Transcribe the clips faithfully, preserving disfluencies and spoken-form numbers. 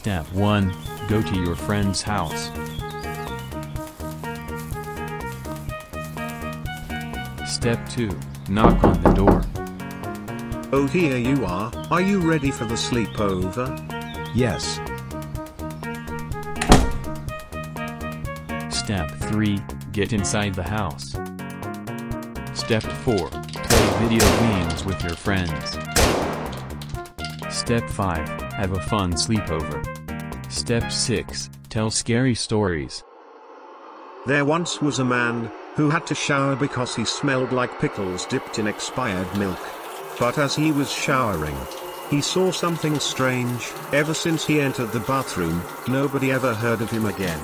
Step one, go to your friend's house. Step two, knock on the door. Oh, here you are, are you ready for the sleepover? Yes. Step three, get inside the house. Step four, play video games with your friends. Step five, have a fun sleepover. Step six, tell scary stories. There once was a man who had to shower because he smelled like pickles dipped in expired milk. But as he was showering, he saw something strange. Ever since he entered the bathroom, nobody ever heard of him again.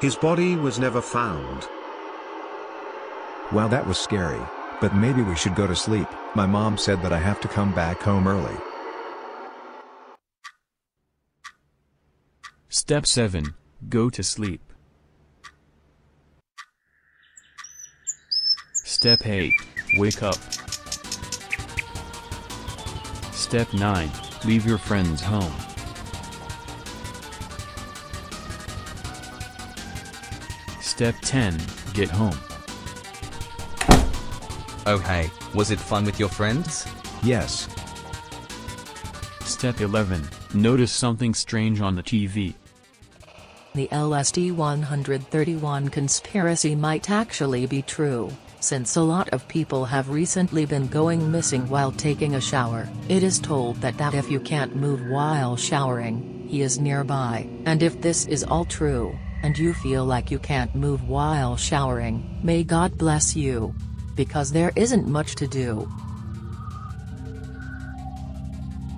His body was never found. Wow, that was scary, but maybe we should go to sleep. My mom said that I have to come back home early. Step seven, go to sleep. Step eight, wake up. Step nine, leave your friend's home. Step ten, get home. Oh hey, was it fun with your friends? Yes. Step eleven, notice something strange on the T V. The L S D one thirty-one conspiracy might actually be true. Since a lot of people have recently been going missing while taking a shower, it is told that, that if you can't move while showering, he is nearby. And if this is all true, and you feel like you can't move while showering, may God bless you. Because there isn't much to do.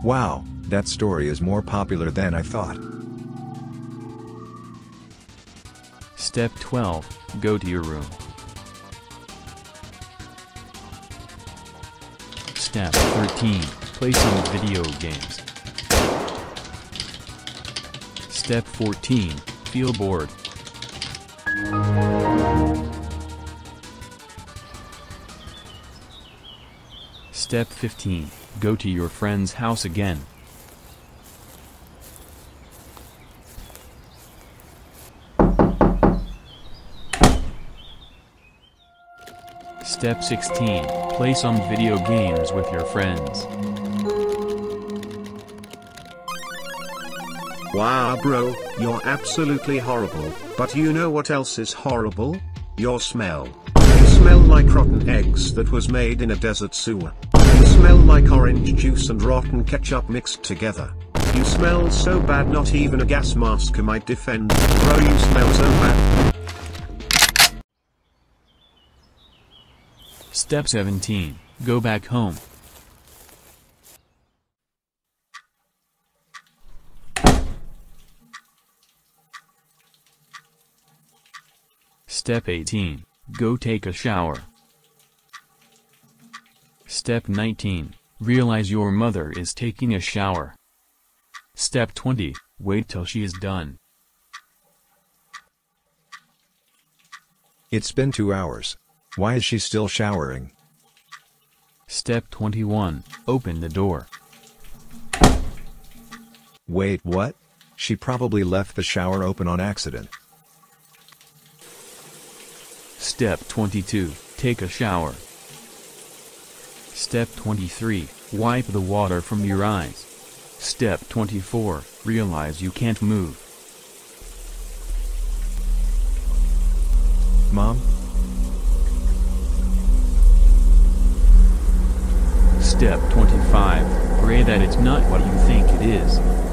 Wow, that story is more popular than I thought. Step twelve, go to your room. Step thirteen, play some video games. Step fourteen, feel bored. Step fifteen, go to your friend's house again. Step sixteen, play some video games with your friends. Wow bro, you're absolutely horrible, but you know what else is horrible? Your smell. You smell like rotten eggs that was made in a desert sewer. You smell like orange juice and rotten ketchup mixed together. You smell so bad not even a gas mask might defend. Bro, you smell so bad. Step seventeen, go back home. Step eighteen, go take a shower. Step nineteen, realize your mother is taking a shower. Step twenty, wait till she is done. It's been two hours. Why is she still showering? Step twenty-one, open the door. Wait, what? She probably left the shower open on accident. Step twenty-two, take a shower. Step twenty-three, wipe the water from your eyes. Step twenty-four, realize you can't move. Mom? Step twenty-five, pray that it's not what you think it is.